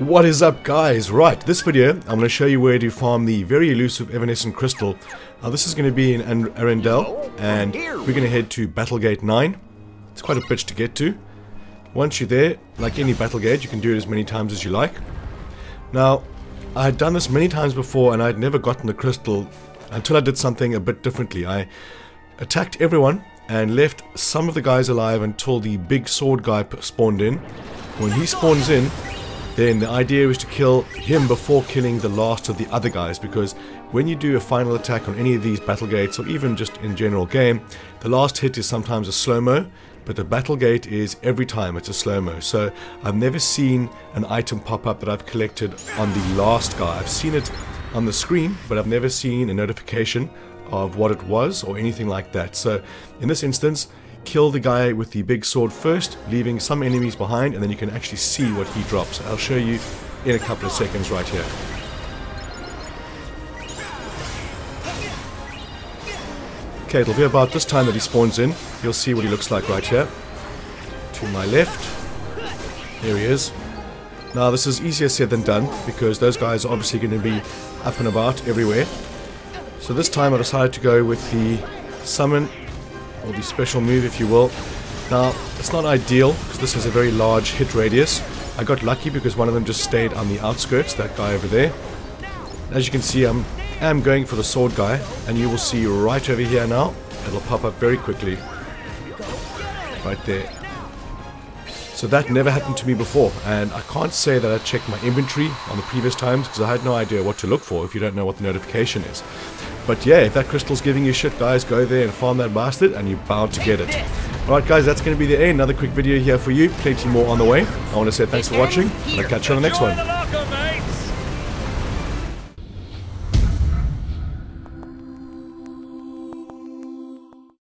What is up, guys? Right, this video I'm going to show you where to farm the very elusive evanescent crystal. This is going to be in Arendelle, and we're going to head to battlegate 9. It's quite a bitch to get to. Once you're there, like any battlegate, you can do it as many times as you like. Now, I had done this many times before and I'd never gotten the crystal until I did something a bit differently. I attacked everyone and left some of the guys alive until the big sword guy spawned in. When he spawns in, then the idea is to kill him before killing the last of the other guys, because when you do a final attack on any of these battlegates, or even just in general game, the last hit is sometimes a slow-mo, but the battlegate is every time it's a slow-mo. So I've never seen an item pop up that I've collected on the last guy. I've seen it on the screen, but I've never seen a notification of what it was or anything like that. So in this instance, kill the guy with the big sword first, leaving some enemies behind, and then you can actually see what he drops. I'll show you in a couple of seconds right here. Okay, it'll be about this time that he spawns in. You'll see what he looks like right here. To my left. There he is. Now, this is easier said than done, because those guys are obviously going to be up and about everywhere. So this time I decided to go with the summon, or the special move if you will. Now, it's not ideal because this is a very large hit radius. I got lucky because one of them just stayed on the outskirts, that guy over there. As you can see, I'm going for the sword guy, and you will see right over here now, it'll pop up very quickly. Right there. So that never happened to me before, and I can't say that I checked my inventory on the previous times because I had no idea what to look for if you don't know what the notification is. But yeah, if that crystal's giving you shit, guys, go there and farm that bastard and you're bound to get it. Alright guys, that's going to be the end. Another quick video here for you. Plenty more on the way. I want to say thanks for watching, and I'll catch you on the next one.